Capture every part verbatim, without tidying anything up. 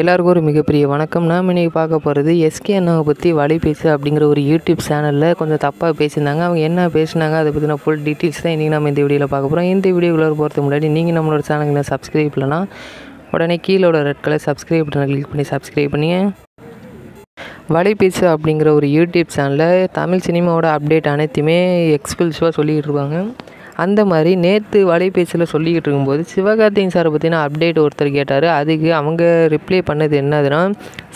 எல்லாருக்கும் ஒரு மிகப்பெரிய வணக்கம். நாம் இன்றைக்கி பார்க்க போகிறது எஸ்கே அண்ணாவை பற்றி வலைபேசு அப்படிங்கிற ஒரு யூடியூப் சேனலில் கொஞ்சம் தப்பாக பேசியிருந்தாங்க. அவங்க என்ன பேசினாங்க அதை பற்றின ஃபுல் டீட்டெயில்ஸ் தான் இன்றைக்கி நம்ம இந்த வீடியோவில் பார்க்க போகிறோம். இந்த வீடியோக்குள்ளே போகிறதுக்கு முன்னாடி நீங்கள் நம்மளோட சேனலில் சப்ஸ்கிரைப் இல்லைனா உடனே கீழோட ரெட் கலர் சப்ஸ்கிரைப் பட்டனை கிளிக் பண்ணி சப்ஸ்கிரைப் பண்ணிங்க. வலைபேசு அப்படிங்கிற ஒரு யூடியூப் சேனலில் தமிழ் சினிமாவோட அப்டேட் அனைத்தையுமே எக்ஸ்க்ளூசிவாக சொல்லிக்கிட்டு இருப்பாங்க. அந்த மாதிரி நேற்று வலைபேசியில் சொல்லிக்கிட்டு இருக்கும்போது சிவகார்த்திகேயன் சாரை பற்றின அப்டேட் ஒருத்தர் கேட்டார். அதுக்கு அவங்க ரிப்ளை பண்ணது என்னதுன்னா,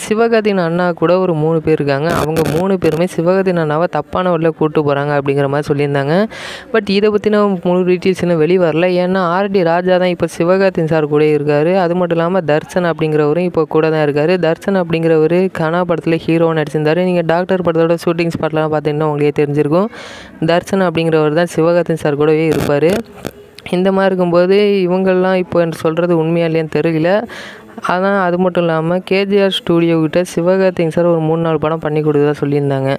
சிவகார்த்திகேயன் அண்ணா கூட ஒரு மூணு பேர் இருக்காங்க, அவங்க மூணு பேருமே சிவகார்த்திகேயன் அண்ணாவை தப்பான வழியில் கூப்பிட்டு போகிறாங்க அப்படிங்கிற மாதிரி சொல்லியிருந்தாங்க. பட் இதை பற்றின முழு டீட்டெயில்ஸ் இன்னும் வெளியே வரல. ஏன்னா ஆர்டி ராஜா தான் இப்போ சிவகார்த்திகேயன் சார் கூட இருக்கார். அது மட்டும் இல்லாமல் தர்ஷன் அப்படிங்கிறவரும் இப்போ கூட தான் இருக்கார். தர்ஷன் அப்படிங்கிறவர் கனா படத்தில் ஹீரோன்னு நடிச்சிருந்தார். நீங்கள் டாக்டர் படத்தோட ஷூட்டிங் ஸ்பாட்லாம் பார்த்தீங்கன்னா உங்களுக்கே தெரிஞ்சிருக்கும். தர்ஷன் அப்படிங்கிறவர் தான் சிவகார்த்திகேயன் சார் கூடவே இருப்பார். இந்த மாதிரி இருக்கும்போது இவங்கள்லாம் இப்போ என்று சொல்கிறது உண்மையாக இல்லையான்னு தெரியல. ஆனால் அது மட்டும் இல்லாமல் கேஜிஆர் ஸ்டூடியோக்கிட்ட சிவகார்த்திகேயன் சார் ஒரு மூணு நாலு படம் பண்ணி கொடுத்ததாக சொல்லியிருந்தாங்க.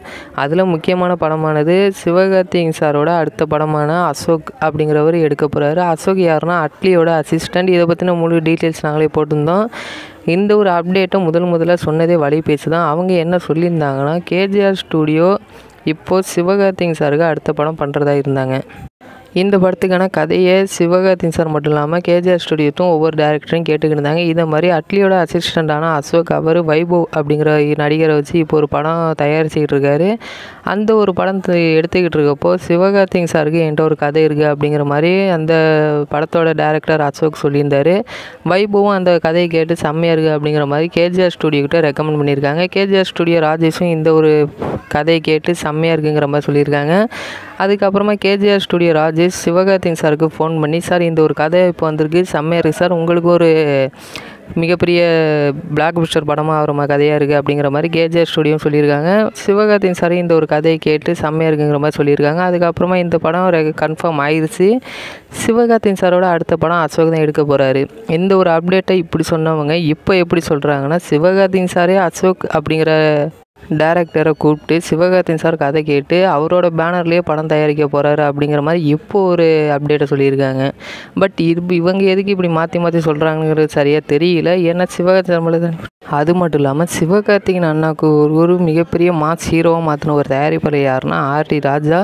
அதில் முக்கியமான படமானது சிவகார்த்திகேயன் சாரோட அடுத்த படமான அசோக் அப்படிங்கிறவர் எடுக்க போகிறாரு. அசோக் யாருன்னா அட்லியோட அசிஸ்டண்ட். இதை பற்றின முழு டீட்டெயில்ஸ் நாங்களே போட்டிருந்தோம். இந்த ஒரு அப்டேட்டை முதல் முதல்ல சொன்னதே வலைபேசி தான். அவங்க என்ன சொல்லியிருந்தாங்கன்னா, கேஜிஆர் ஸ்டூடியோ இப்போது சிவகார்த்திகேயன் சாருக்கு அடுத்த படம் பண்ணுறதா இருந்தாங்க. இந்த படத்துக்கான கதையை சிவகார்த்திகேயன் சார் மட்டும் இல்லாமல் கேஜிஆர் ஸ்டுடியோத்தும் ஒவ்வொரு டேரக்டரும் கேட்டுக்கிட்டு இருந்தாங்க. இதை மாதிரி அட்லியோட அசிஸ்டண்டான அசோக் அவர் வைபவ் அப்படிங்கிற நடிகரை வச்சு இப்போ ஒரு படம் தயாரிச்சுக்கிட்டு இருக்காரு. அந்த ஒரு படம் எடுத்துக்கிட்டு இருக்கப்போ சிவகார்த்திகேயன் சாருக்கு என்கிட்ட ஒரு கதை இருக்குது அப்படிங்கிற மாதிரி அந்த படத்தோட டேரக்டர் அசோக் சொல்லியிருந்தார். வைபவும் அந்த கதையை கேட்டு செம்மையாக இருக்குது அப்படிங்கிற மாதிரி கேஜிஆர் ஸ்டுடியோக்கிட்ட ரெக்கமெண்ட் பண்ணியிருக்காங்க. கேஜிஆர் ஸ்டுடியோ ராஜேஷும் இந்த ஒரு கதையை கேட்டு செம்மையாக இருக்குங்கிற மாதிரி சொல்லியிருக்காங்க. அதுக்கப்புறமா கேஜிஆர் ஸ்டுடியோ ராஜேஷ் சிவகார்த்திகேயன் சாருக்கு ஃபோன் பண்ணி, சார் இந்த ஒரு கதை இப்போ வந்திருக்கு, செம்மையாக இருக்குது சார், உங்களுக்கு ஒரு மிகப்பெரிய பிளாக் பஸ்டர் படமாக ஆகிற மாதிரி கதையாக இருக்குது அப்படிங்கிற மாதிரி கேஜிஆர் ஸ்டுடியோன்னு சொல்லியிருக்காங்க. சிவகார்த்திகேயன் சார் இந்த ஒரு கதையை கேட்டு செம்மையாக இருக்குங்கிற மாதிரி சொல்லியிருக்காங்க. அதுக்கப்புறமா இந்த படம் கன்ஃபார்ம் ஆயிடுச்சு. சிவகார்த்திகேயன் சாரோட அடுத்த படம் அசோக் தான் எடுக்க போகிறாரு. இந்த ஒரு அப்டேட்டை இப்படி சொன்னவங்க இப்போ எப்படி சொல்கிறாங்கன்னா, சிவகார்த்திகேயன் சாரே அசோக் அப்படிங்கிற டேரக்டரை கூப்பிட்டு சிவகார்த்திகேயன் சார் கதை கேட்டு அவரோட பேனர்லேயே படம் தயாரிக்க போகிறாரு அப்படிங்கிற மாதிரி இப்போ ஒரு அப்டேட்டை சொல்லியிருக்காங்க. பட் இது இவங்க எதுக்கு இப்படி மாற்றி மாற்றி சொல்கிறாங்கிறது சரியாக தெரியல. ஏன்னா சிவகார்த்திகேயன் அது மட்டும் இல்லாமல் சிவகார்த்திகேயன் அண்ணாவுக்கு ஒரு மிகப்பெரிய மாஸ் ஹீரோவாக மாற்றின ஒரு தயாரிப்பாளர் யாருன்னா ஆர்டி ராஜா.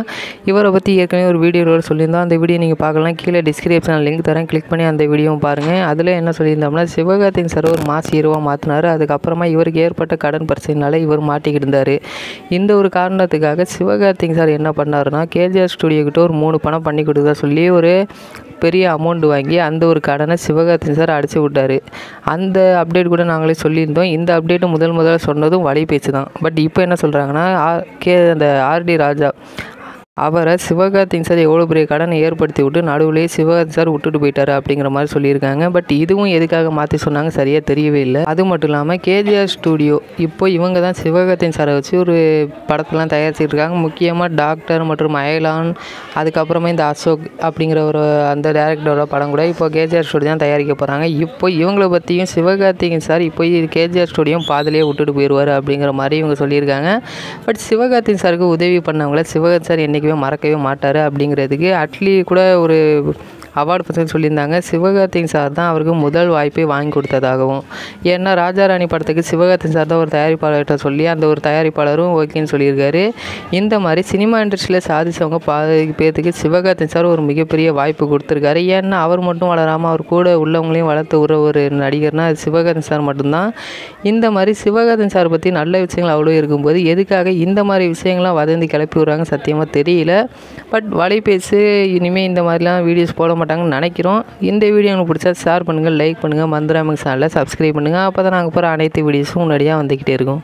இவரை பற்றி ஏற்கனவே ஒரு வீடியோவில் சொல்லியிருந்தோம். அந்த வீடியோ நீங்கள் பார்க்கலாம். கீழே டிஸ்கிரிப்ஷனில் லிங்க் தரேன், கிளிக் பண்ணி அந்த வீடியோவும் பாருங்கள். அதில் என்ன சொல்லியிருந்தோம்னா, சிவகார்த்திகேயன் சார் ஒரு மாஸ் ஹீரோவாக மாற்றினார். அதுக்கப்புறமா இவருக்கு ஏற்பட்ட கடன் பிரச்சனைனால இவர் மாட்டி இருந்தார். இந்த ஒரு காரணத்துக்காக சிவகார்த்திகேயன் சார் என்ன பண்ணாருன்னா, கேஜிஆர் ஸ்டுடியோக்கிட்ட ஒரு மூணு படம் பண்ணி கொடுத்தா சொல்லி ஒரு பெரிய அமௌண்ட் வாங்கி அந்த ஒரு கடனை சிவகார்த்திகேயன் சார் அடிச்சு விட்டார். அந்த அப்டேட் கூட நாங்களே சொல்லியிருந்தோம். இந்த அப்டேட்டு முதல் முதல்ல சொன்னதும் வலைபேசி தான். பட் இப்போ என்ன சொல்கிறாங்கன்னா, கே அந்த ஆர்டி ராஜா அவரை சிவகார்த்திகேயன் சார் எவ்வளோ பெரிய கடனை ஏற்படுத்தி விட்டு நடுவுலேயே சிவகார்த்திகேயன் சார் விட்டுட்டு போயிட்டார் அப்படிங்கிற மாதிரி சொல்லியிருக்காங்க. பட் இதுவும் எதுக்காக மாற்றி சொன்னாங்க சரியாக தெரியவே இல்லை. அது மட்டும் இல்லாமல் கேஜிஆர் ஸ்டூடியோ இப்போ இவங்க தான் சிவகார்த்திகேயன் சாரை வச்சு ஒரு படத்தெலாம் தயாரிச்சுட்டு இருக்காங்க. முக்கியமாக டாக்டர் மற்றும் அயலான், அதுக்கப்புறமா இந்த அசோக் அப்படிங்கிற ஒரு அந்த டேரக்டரோட படம் கூட இப்போ கேஜிஆர் ஸ்டூடியோ தான் தயாரிக்க போகிறாங்க. இப்போ இவங்கள பற்றியும் சிவகார்த்திகேயன் சார் இப்போ கேஜிஆர் ஸ்டூடியோ பாதிலேயே விட்டுட்டு போயிடுவார் அப்படிங்கிற மாதிரி இவங்க சொல்லியிருக்காங்க. பட் சிவகார்த்திகேயன் சாருக்கு உதவி பண்ணவங்கள சிவகார்த்திகேயன் சார் என்னைக்கு மறக்கவே மாட்டார் அப்படிங்கிறதுக்கு அட்லி கூட ஒரு அவார்டு பற்றி சொல்லியிருந்தாங்க. சிவகார்த்திகேயன் சார் தான் அவருக்கு முதல் வாய்ப்பை வாங்கி கொடுத்ததாகவும், ஏன்னா ராஜாராணி படத்துக்கு சிவகார்த்திகேயன் சார் தான் ஒரு தயாரிப்பாளர்கிட்ட சொல்லி அந்த ஒரு தயாரிப்பாளரும் ஓகேன்னு சொல்லியிருக்காரு. இந்த மாதிரி சினிமா இண்டஸ்ட்ரியில் சாதிச்சவங்க பாதி பேர்த்துக்கு சிவகார்த்திகேயன் சார் ஒரு மிகப்பெரிய வாய்ப்பு கொடுத்துருக்காரு. ஏன்னா அவர் மட்டும் வளராமல் அவர் கூட உள்ளவங்களையும் வளர்த்து விடுற ஒரு நடிகர்னா அது சிவகார்த்திகேயன் சார் மட்டும்தான். இந்த மாதிரி சிவகார்த்திகேயன் சார் பற்றி நல்ல விஷயங்கள் அவ்வளோ இருக்கும்போது எதுக்காக இந்த மாதிரி விஷயங்கள்லாம் வதந்தி கிளப்பி விடுறாங்க சத்தியமாக தெரியல. பட் வலைபேசி இனிமேல் இந்த மாதிரிலாம் வீடியோஸ் போட மாட்டாங்கன்னு நினைக்கிறோம். இந்த வீடியோ உங்களுக்கு பிடிச்சா ஷேர் பண்ணுங்கள், லைக் பண்ணுங்கள், மந்திராமங்க சேனலை சப்ஸ்கிரைப் பண்ணுங்கள். அப்போ தான் நாங்கள் போகிற அனைத்து வீடியோஸும் முன்னாடியாக வந்துக்கிட்டே இருக்கும்.